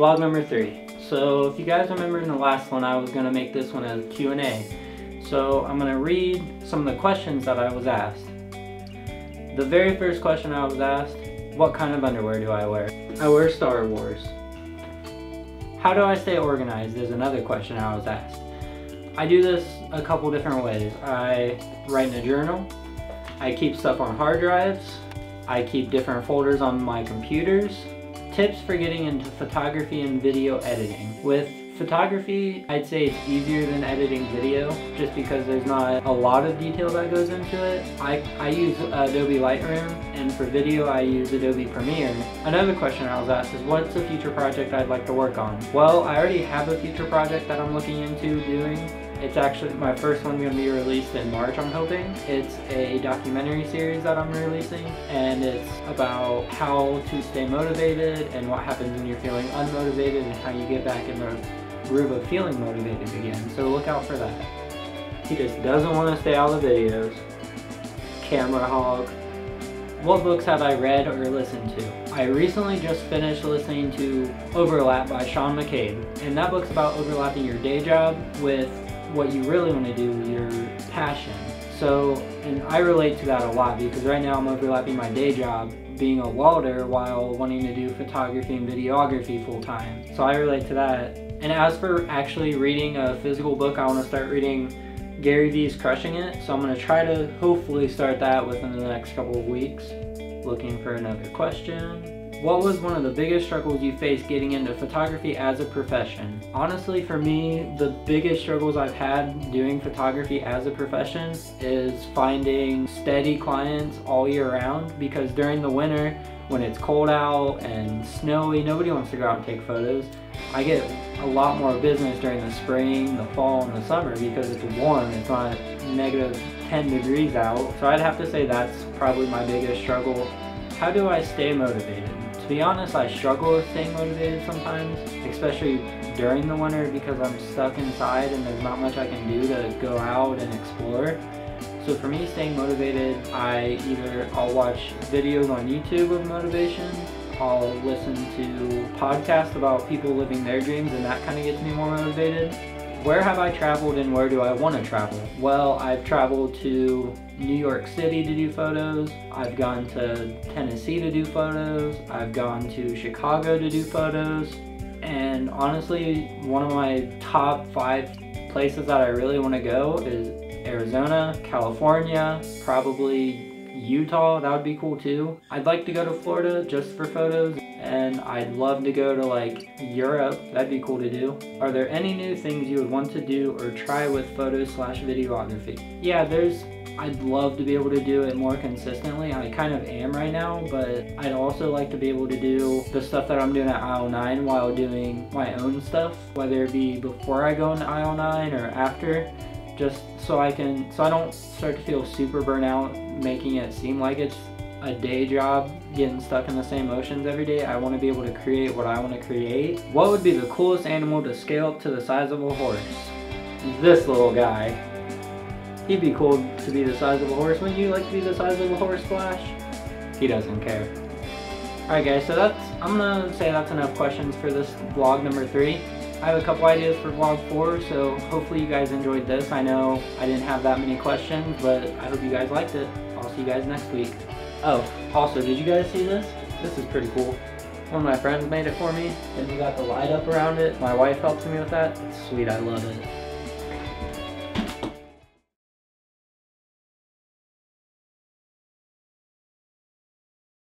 vlog number 3. So if you guys remember in the last one, I was going to make this one a Q&A. So I'm going to read some of the questions that I was asked. The very first question I was asked, what kind of underwear do I wear? I wear Star Wars. How do I stay organized is another question I was asked. I do this a couple different ways. I write in a journal. I keep stuff on hard drives. I keep different folders on my computers. Tips for getting into photography and video editing. With photography, I'd say it's easier than editing video just because there's not a lot of detail that goes into it. I use Adobe Lightroom, and for video I use Adobe Premiere. Another question I was asked is, what's a future project I'd like to work on? Well, I already have a future project that I'm looking into doing. It's actually my first one going to be released in March, I'm hoping. It's a documentary series that I'm releasing, and it's about how to stay motivated and what happens when you're feeling unmotivated and how you get back in the groove of feeling motivated again. So look out for that. He just doesn't want to stay out of the videos. Camera hog. What books have I read or listened to? I recently just finished listening to Overlap by Sean McCabe, and that book's about overlapping your day job with what you really want to do, your passion. So, and I relate to that a lot because right now I'm overlapping my day job being a welder while wanting to do photography and videography full time. So I relate to that. And as for actually reading a physical book, I want to start reading Gary Vee's Crushing It. So I'm going to try to hopefully start that within the next couple of weeks. Looking for another question. What was one of the biggest struggles you faced getting into photography as a profession? Honestly, for me, the biggest struggles I've had doing photography as a profession is finding steady clients all year round, because during the winter, when it's cold out and snowy, nobody wants to go out and take photos. I get a lot more business during the spring, the fall, and the summer because it's warm, it's not -10 degrees out. So I'd have to say that's probably my biggest struggle. How do I stay motivated? To be honest, I struggle with staying motivated sometimes, especially during the winter because I'm stuck inside and there's not much I can do to go out and explore. So for me, staying motivated, I'll watch videos on YouTube of motivation, I'll listen to podcasts about people living their dreams, and that kind of gets me more motivated. Where have I traveled and where do I want to travel? Well, I've traveled to New York City to do photos, I've gone to Tennessee to do photos, I've gone to Chicago to do photos, and honestly, one of my top 5 places that I really want to go is Arizona, California, probably Utah, that would be cool too. I'd like to go to Florida just for photos, and I'd love to go to like Europe, that'd be cool to do. Are there any new things you would want to do or try with photos/videography? Yeah, I'd love to be able to do it more consistently. I kind of am right now, but I'd also like to be able to do the stuff that I'm doing at aisle 9 while doing my own stuff, whether it be before I go into aisle 9 or after, just so I don't start to feel super burnt out, making it seem like it's a day job, getting stuck in the same motions every day. I want to be able to create what I want to create. What would be the coolest animal to scale up to the size of a horse? This little guy. He'd be cool to be the size of a horse. Wouldn't you like to be the size of a horse, Flash? He doesn't care. Alright guys, so I'm gonna say that's enough questions for this vlog number 3. I have a couple ideas for vlog 4, so hopefully you guys enjoyed this. I know I didn't have that many questions, but I hope you guys liked it. I'll see you guys next week. Oh, also, did you guys see this? This is pretty cool. One of my friends made it for me, and we got the light up around it. My wife helped me with that. It's sweet, I love it.